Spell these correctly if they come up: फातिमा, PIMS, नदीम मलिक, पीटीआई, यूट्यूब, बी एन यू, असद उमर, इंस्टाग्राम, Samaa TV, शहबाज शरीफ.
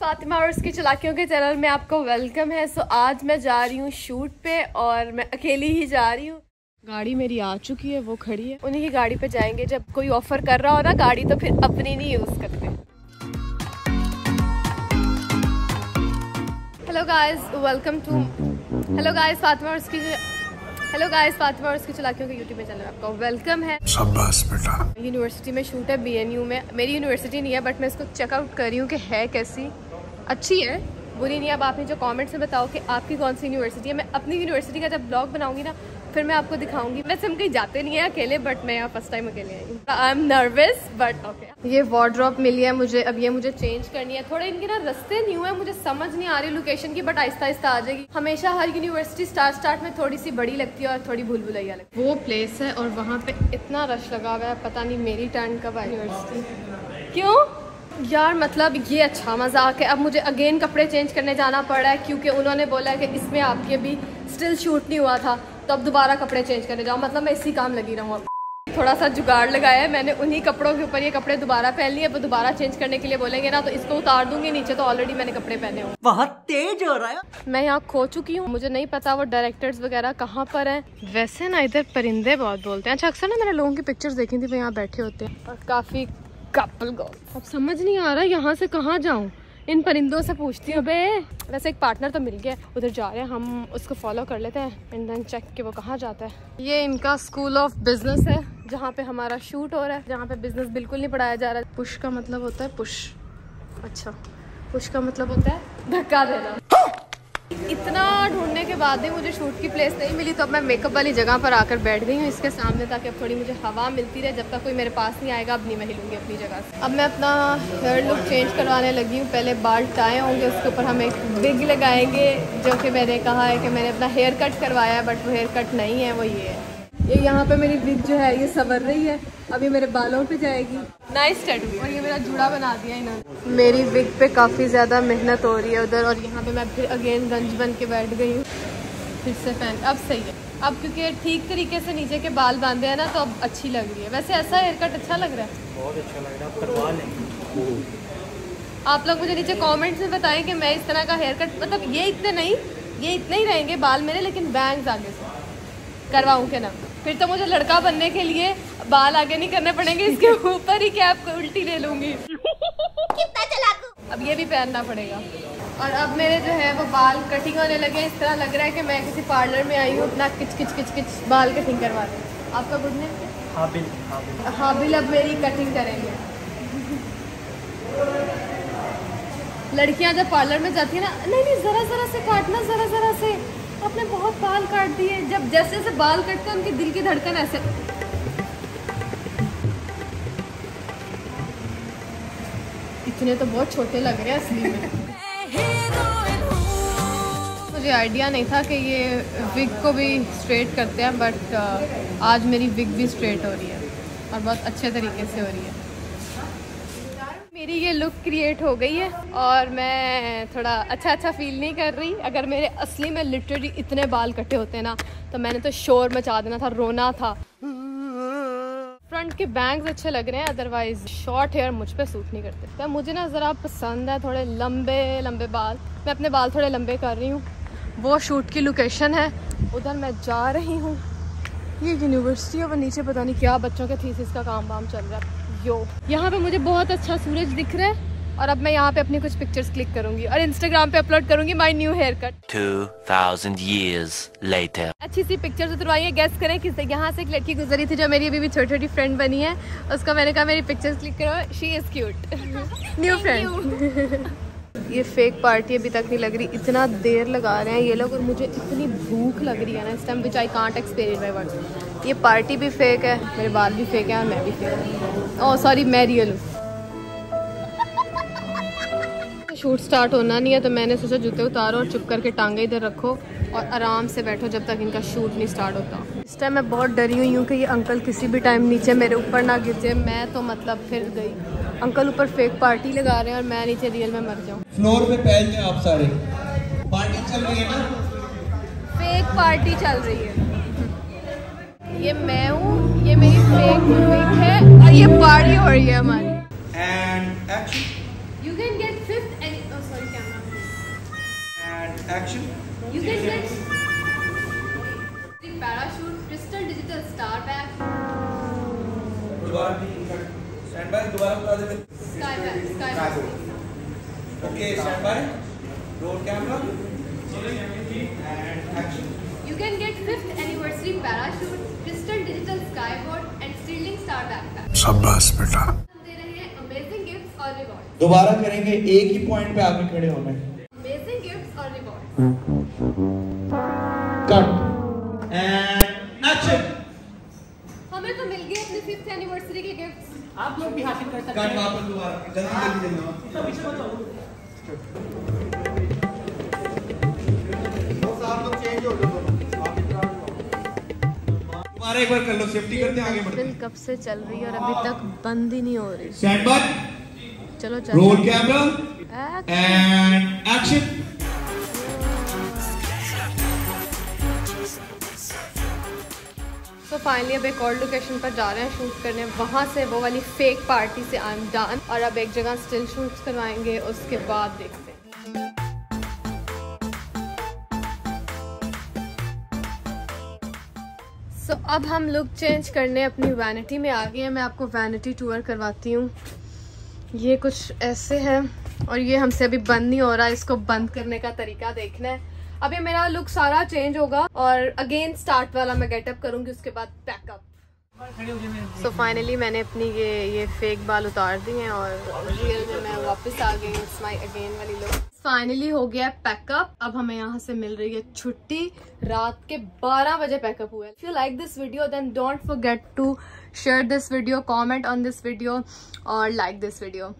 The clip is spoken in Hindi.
फातिमा और उसकी चलाकियों के चैनल में आपको वेलकम है। सो आज मैं जा रही हूँ शूट पे और मैं अकेली ही जा रही हूँ। गाड़ी मेरी आ चुकी है, वो खड़ी है, उन्हीं की गाड़ी पे जाएंगे। जब कोई ऑफर कर रहा हो ना गाड़ी तो फिर अपनी नहीं यूज़ करते। हेलो गाइस फातिमा और उसकी चलाकियों के यूट्यूब चैनल में आपका वेलकम है। शाबाश बेटा। यूनिवर्सिटी में शूट है, BNU में। मेरी यूनिवर्सिटी नहीं है बट मैं इसको चेकआउट कर रही हूँ कि है कैसी, अच्छी है, बुरी नहीं है। अब आपने जो कमेंट्स में बताओ कि आपकी कौन सी यूनिवर्सिटी है। मैं अपनी यूनिवर्सिटी का जब ब्लॉग बनाऊंगी ना फिर मैं आपको दिखाऊंगी। वैसे हम कहीं जाते नहीं हैं अकेले बट मैं यहाँ फर्स्ट टाइम अकेले आई हूँ। I am nervous but okay. ये वार्डरोब मिली है मुझे, अब ये मुझे चेंज करनी है। थोड़े इनके ना रस्ते न्यू है, मुझे समझ नहीं आ रही लोकेशन की बट आहिस्ता आहिस्ता आ जाएगी। हमेशा हर यूनिवर्सिटी स्टार्ट में थोड़ी सी बड़ी लगती है और थोड़ी भूल भुलैया लगती है। वो प्लेस है और वहाँ पे इतना रश लगा हुआ है, पता नहीं मेरी टर्न कब आई यूनिवर्सिटी। क्यों यार, मतलब ये अच्छा मजाक है। अब मुझे अगेन कपड़े चेंज करने जाना पड़ा है क्योंकि उन्होंने बोला है कि इसमें आपके अभी स्टिल शूट नहीं हुआ था तो अब दोबारा कपड़े चेंज करने जाओ। मतलब मैं इसी काम लगी रहूँ। थोड़ा सा जुगाड़ लगाया है मैंने, उन्हीं कपड़ों के ऊपर ये कपड़े दोबारा पहन लिए। अब दोबारा चेंज करने के लिए बोलेंगे ना तो इसको उतार दूंगी, नीचे तो ऑलरेडी मैंने कपड़े पहने हुए। बहुत तेज हो रहा है। मैं यहाँ खो चुकी हूँ, मुझे नहीं पता वो डायरेक्टर्स वगैरह कहाँ पर हैं। वैसे ना इधर परिंदे बहुत बोलते हैं। अच्छा, अक्सर ना मैंने लोगों की पिक्चर्स देखी थी, वो यहाँ बैठे होते हैं और काफी कपल गर्ल। अब समझ नहीं आ रहा यहाँ से कहाँ जाऊँ, इन परिंदों से पूछती हूँ। वैसे एक पार्टनर तो मिल गया, उधर जा रहे हैं, हम उसको फॉलो कर लेते हैं एंड देन चेक कि वो कहाँ जाता है। ये इनका स्कूल ऑफ बिजनेस है जहाँ पे हमारा शूट हो रहा है, जहाँ पे बिजनेस बिल्कुल नहीं पढ़ाया जा रहा है। पुश का मतलब होता है पुश। अच्छा, पुश का मतलब होता है धक्का देना। इतना ढूंढने के बाद ही मुझे शूट की प्लेस नहीं मिली तो अब मैं मेकअप वाली जगह पर आकर बैठ गई हूँ इसके सामने, ताकि अब थोड़ी मुझे हवा मिलती रहे। जब तक कोई मेरे पास नहीं आएगा अब नहीं मैं हिलूँगी अपनी जगह से। अब मैं अपना हेयर लुक चेंज करवाने लगी हूँ। पहले बाल टाए होंगे, उसके ऊपर हम एक बिग लगाएंगे, जो कि मैंने कहा है कि मैंने अपना हेयर कट करवाया है बट वो हेयर कट नहीं है, वो ये है। ये यहाँ पे मेरी विग जो है ये संवर रही है, अब ये मेरे बालों पे जाएगी। Nice tattoo. और ये मेरा जुड़ा बना दिया इन्होंने। मेरी विग पे काफ़ी ज़्यादा मेहनत हो रही है उधर, और यहाँ पे मैं फिर अगेन गंज बन के बैठ गई हूँ। फिर से पहन, अब सही है। अब क्योंकि ठीक तरीके से नीचे के बाल बांधे हैं ना तो अब अच्छी लग रही है। वैसे ऐसा हेयर कट अच्छा लग रहा है, बहुत अच्छा लग रहा है, करवा लेंगे। आप लोग मुझे नीचे कॉमेंट्स में बताएं कि मैं इस तरह का हेयर कट, मतलब ये इतने नहीं, ये इतने ही रहेंगे बाल मेरे, लेकिन बैंग्स आगे से करवाऊँ के ना, फिर तो मुझे लड़का बनने के लिए बाल आगे नहीं करने पड़ेंगे, इसके ऊपर ही कैप को उल्टी ले लूंगी। कितना चलाकू। अब ये भी पहनना पड़ेगा। और अब मेरे जो है वो बाल कटिंग होने लगे। इस तरह लग रहा है कि मैं किसी पार्लर में आई हूँ अपना किच किच किच किच बाल कटिंग करवा रही हूँ। आपका गुड नेम? हाबिल। हाबिल अब मेरी कटिंग करेंगे। लड़कियाँ जब पार्लर में जाती है ना, नहीं जरा जरा से काटना, जरा जरा से, आपने बहुत बाल काट दिए। जब जैसे जैसे बाल कटते हैं उनके दिल की धड़कन ऐसे। इतने तो बहुत छोटे लग रहे हैं असली में। मुझे आइडिया नहीं था कि ये विग को भी स्ट्रेट करते हैं बट आज मेरी विग भी स्ट्रेट हो रही है और बहुत अच्छे तरीके से हो रही है। मेरी ये लुक क्रिएट हो गई है और मैं थोड़ा अच्छा फील नहीं कर रही। अगर मेरे असली में लिटरली इतने बाल कटे होते ना तो मैंने तो शोर मचा देना था, रोना था। फ्रंट के बैंग्स अच्छे लग रहे हैं, अदरवाइज शॉर्ट हेयर मुझ पे सूट नहीं करते। तो मुझे ना ज़रा पसंद है थोड़े लंबे लंबे बाल। मैं अपने बाल थोड़े लंबे कर रही हूँ। वो शूट की लोकेशन है, उधर मैं जा रही हूँ। ये यूनिवर्सिटी है, वो नीचे पता नहीं क्या बच्चों के थीसिस का काम वाम चल रहा है। यहाँ पे मुझे बहुत अच्छा सूरज दिख रहा है और अब मैं यहाँ पे अपनी कुछ पिक्चर्स क्लिक करूंगी और इंस्टाग्राम पे अपलोड करूंगी my new haircut. 2000 years later। अच्छी सी पिक्चर्स उतरवाइए। गेस करें कि यहाँ से एक लड़की गुजरी थी जो मेरी अभी भी छोटी छोटी फ्रेंड बनी है, उसको मैंने कहा मेरी पिक्चर्स क्लिक करो। She is cute new friend. ये फेक पार्टी अभी तक नहीं लग रही, इतना देर लगा रहे हैं ये लोग। और मुझे इतनी भूख लग रही है ना इस time, which I can't explain by words. ये पार्टी भी फेक है, मेरे बाल भी फेक है और मैं भी फेक हूँ। ओह सॉरी, मैं रियल हूँ। शूट स्टार्ट होना नहीं है तो मैंने सोचा जूते उतारो और चुप करके टांगे इधर रखो और आराम से बैठो जब तक इनका शूट नहीं स्टार्ट होता। इस टाइम मैं बहुत डरी हुई हूँ कि ये अंकल किसी भी टाइम नीचे मेरे ऊपर ना गिर जाए। मैं तो मतलब फिर गई, अंकल ऊपर फेक पार्टी लगा रहे हैं और मैं नीचे रियल में मर जाऊं। फ्लोर पे फैल जाए आप सारे। पार्टी चल रही है ना, फेक पार्टी चल रही है। ये मैं हूँ, ये मेरी फेक विग है और ये पार्टी हो रही है हमारी। And action. You can get 5th action. You can get the parachute, crystal digital star bag. दोबारा stand by, दोबारा बता दे. Sky bag. Okay, stand by. Roll camera. And action. You can get 5th anniversary parachute, crystal digital skyboard, and stealing star backpack. शाबाश बेटा. दे रहे हैं amazing gifts और rewards. दोबारा करेंगे एक ही point पे आगे खड़े होना है. Amazing gifts और rewards. Cut and action. हमें तो मिल गए अपने 5th anniversary के gifts. आप लोग भी हासिल कर सकते हैं. Cut वापस दोबारा. जल्दी जल्दी जल्दी. इतना पीछे मत आओ. वो साहब लोग change हो गए. एक बार कर लो, सेफ्टी करते हैं आगे बढ़ते हैं। कब से चल रही है और अभी तक बंद ही नहीं हो रही। Stand by. चलो चलो। Roll camera and action. तो फाइनली अब एक और लोकेशन पर जा रहे हैं शूट करने। वहाँ से वो वाली फेक पार्टी से आई एम डन और अब एक जगह स्टिल शूट करवाएंगे, उसके बाद देखते हैं। तो अब हम लुक चेंज करने अपनी वैनिटी में आ गए हैं। मैं आपको वैनिटी टूर करवाती हूँ। ये कुछ ऐसे हैं और ये हमसे अभी बंद नहीं हो रहा, इसको बंद करने का तरीका देखना है। अभी मेरा लुक सारा चेंज होगा और अगेन स्टार्ट वाला मैं गेटअप करूँगी, उसके बाद पैकअप। सो फाइनली मैंने अपनी ये फेक बाल उतार दिए हैं और रियल में मैं वापस आ गई हूँ। इट्स माई अगेन वाली लुक। फाइनली हो गया पैकअप। अब हमें यहाँ से मिल रही है छुट्टी। रात के 12 बजे पैकअप हुआ है। If you like this video then don't forget to share this video, comment on this video और लाइक दिस वीडियो।